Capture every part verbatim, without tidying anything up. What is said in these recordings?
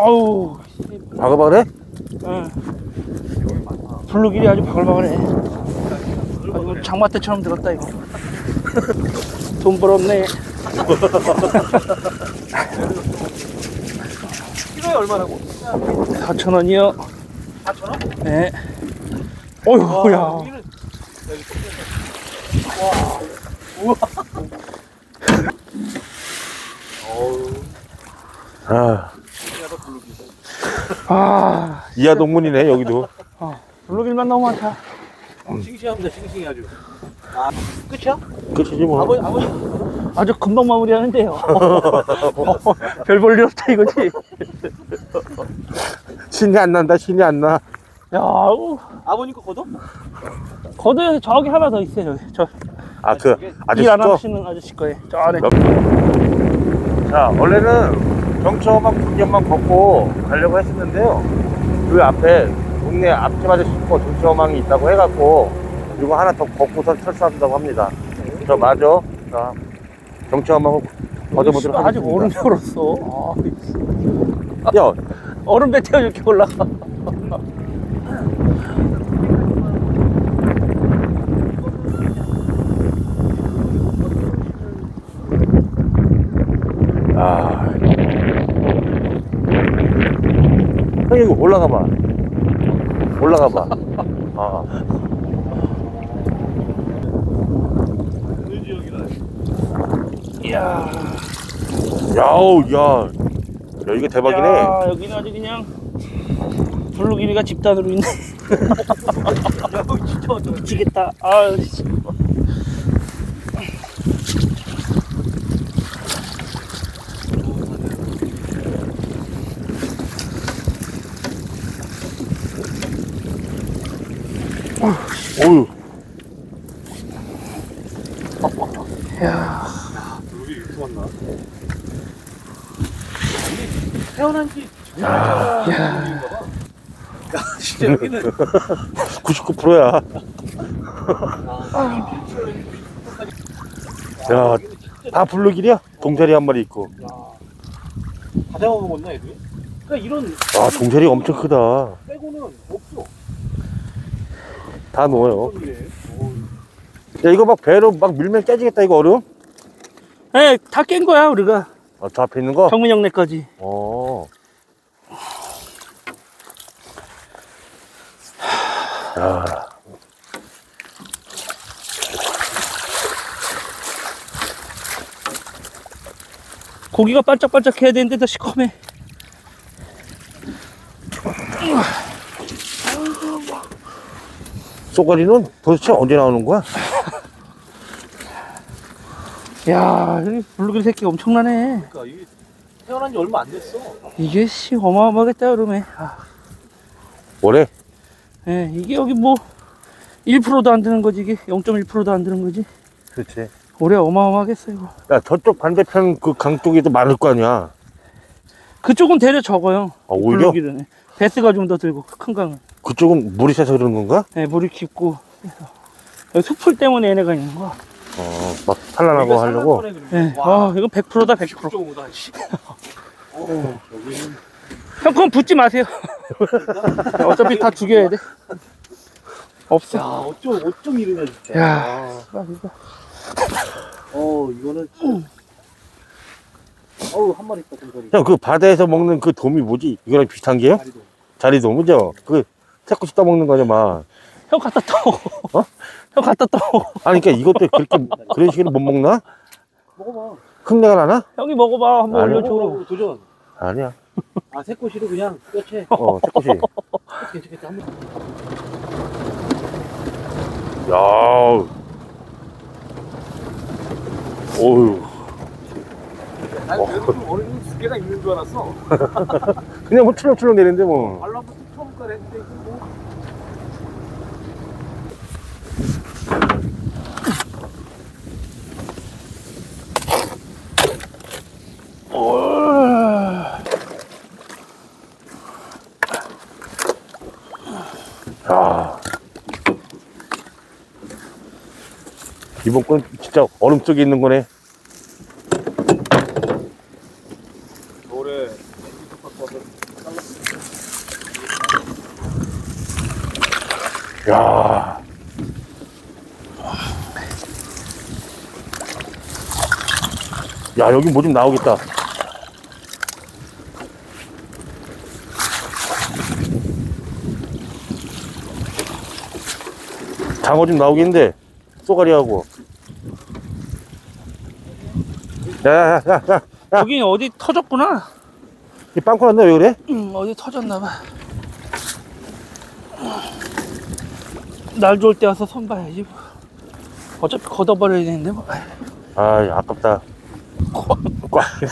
아우 바글바글해? 응. 블루길이 아주 바글바글해. 장마때처럼 들었다 이거. 돈 벌었네. 키로에 얼마라고? 사천 원이요. 사천 원? 네. 어휴, 야. 와, 우와. 아. 아. 이하 동문이네, 여기도. 아, 블루길만 너무 많다. 음. 싱싱합니다, 싱싱해 아주. 아, 끝이야? 끝이지 뭐. 아버지, 아버지. 아주 금방 마무리 하는데요. 어, 별 볼 일 없다 이거지. 신이 안 난다, 신이 안 나. 야, 우. 아버님 거 거둬? 거둬, 저기 하나 더 있어요, 저기. 저. 아, 그, 아저씨. 일 안 하시는 아저씨 거에. 저 안에. 자, 원래는 정치어망 분견만 걷고 가려고 했었는데요. 그 앞에 동네 앞집 아저씨 거 정치어망이 있다고 해갖고, 그리고 하나 더 걷고서 철수한다고 합니다. 저 맞아. 자, 정치어망을 걷어보도록 하겠습니다. 아직 얼음 열었어. 아, 야. 얼음 배 태워 이렇게 올라가. 아, 형님 이거 올라가봐, 올라가봐. 아, 이야, 야우, 야, 야 이거 대박이네. 야, 여기는 아주 그냥 블루길이가 집단으로 있네. 야, 진짜 미치겠다. 아, 어휴. 야. 블루길 이렇게 왔나? 태어난 지. 야. 야. 진짜 여기는. 구십구 퍼센트야. 야. 다 블루길이야? 동자리 한 마리 있고. 야. 다 잡아먹었나 애들? 그러니까 이런. 아, 동자리 엄청 크다. 빼고는 없어. 다 넣어요. 야, 이거 막 배로 막 밀면 깨지겠다, 이거 얼음? 예, 다 깬 거야, 우리가. 아, 저 앞에 있는 거? 정문형네까지. 어. 야. 고기가 반짝반짝 해야 되는데, 다 시커매. 쏘가리는 도대체 언제 나오는 거야? 야, 여기 블루길 새끼 엄청나네. 그러니까 이게 태어난 지 얼마 안 됐어. 이게 씨 어마어마하겠다 여름에. 아. 뭐래? 예, 네, 이게 여기 뭐 일 퍼센트도 안 되는 거지 이게 영 점 일 퍼센트도 안 되는 거지. 그렇지. 올해 어마어마하겠어 이거. 야, 저쪽 반대편 그 강 쪽에도 많을 거 아니야. 그쪽은 대려 적어요. 아, 오히려? 블루길은 배스가 좀 더 들고 큰 강은. 그쪽은 물이 새서 그런 건가? 네, 물이 깊고 해서 수풀 때문에 얘네가 있는 거야. 어, 막 산란하고 하려고? 네. 와, 아, 이거 백 퍼센트다, 백 퍼센트. 오, 여기는... 형, 그럼 붙지 마세요. 어차피 다 죽여야 돼. 없어. 야, 어쩜, 어쩜 이러냐, 진짜. 야, 아, 진짜. 어, 이거는. 어우, 한 마리 있다, 동자리. 형, 그 바다에서 먹는 그 돔이 뭐지? 이거랑 비슷한 게요? 자리돔. 자리돔, 그죠? 그 자꾸 떠먹는 거냐, 막. 형 갖다 떠. 어? 형 갖다 떠. 아니, 그러니까 이것도 그렇게, 그런 식으로 못 먹나? 먹어봐. 흙내가 나나? 형이 먹어봐. 한번 올려줘. 도전. 아니야. 아, 새꼬시로 그냥 뼈채. 어, 새꼬시. 괜찮겠다. 한 번. 야. 어휴. 아니, 그래도 어른이 두 개가 있는 줄 알았어. 그냥 뭐 출렁출렁 내리는데 뭐. 야. 이번 건 진짜 얼음 속에 있는 거네. 겨울에 바꿔서 야. 야, 여기 뭐 좀 나오겠다. 장어 좀 나오겠는데, 쏘가리하고. 야, 야, 야, 야. 여긴 어디 터졌구나. 이 빵꾸 났나? 왜 그래? 음, 어디 터졌나봐. 날 좋을 때 와서 손 봐야지. 어차피 걷어버려야 되는데 뭐. 아이, 아깝다. 꽉, 꽉.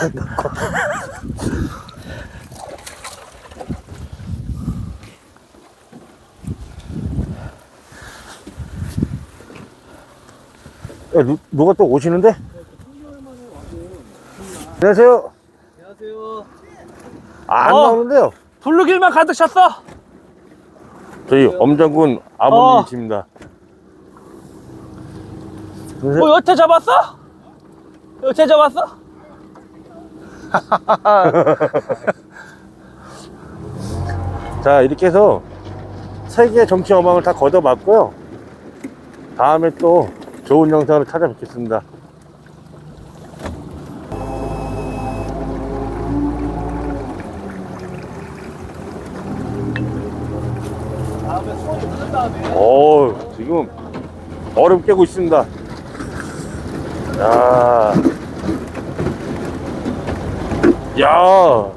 야, 누, 누가 또 오시는데? 안녕하세요. 안녕하세요. 아, 안 어, 나오는데요? 블루길만 가득 찼어. 저희 엄장군 아버님이십니다. 어. 뭐 여태 잡았어? 여태 잡았어? 자, 이렇게 해서 세 개의 정치어망을 다 걷어봤고요. 다음에 또 좋은 영상으로 찾아뵙겠습니다. 오, 지금 얼음 깨고 있습니다. 야, 야,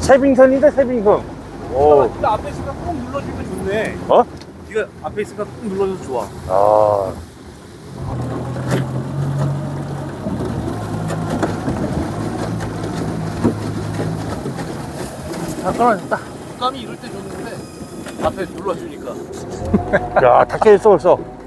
세빙선이다, 세빙선. 오, 네가 앞에 있으니까 꾹 눌러주면 좋네. 어? 네가 앞에 있으니까 꾹 눌러줘서 좋아. 아. 다 떨어졌다. 깜이 이럴 때 좋은데 앞에 눌러주니까. 야, 다 깨졌어 벌써.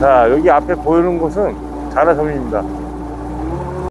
자, 여기 앞에 보이는 곳은 자라섬입니다.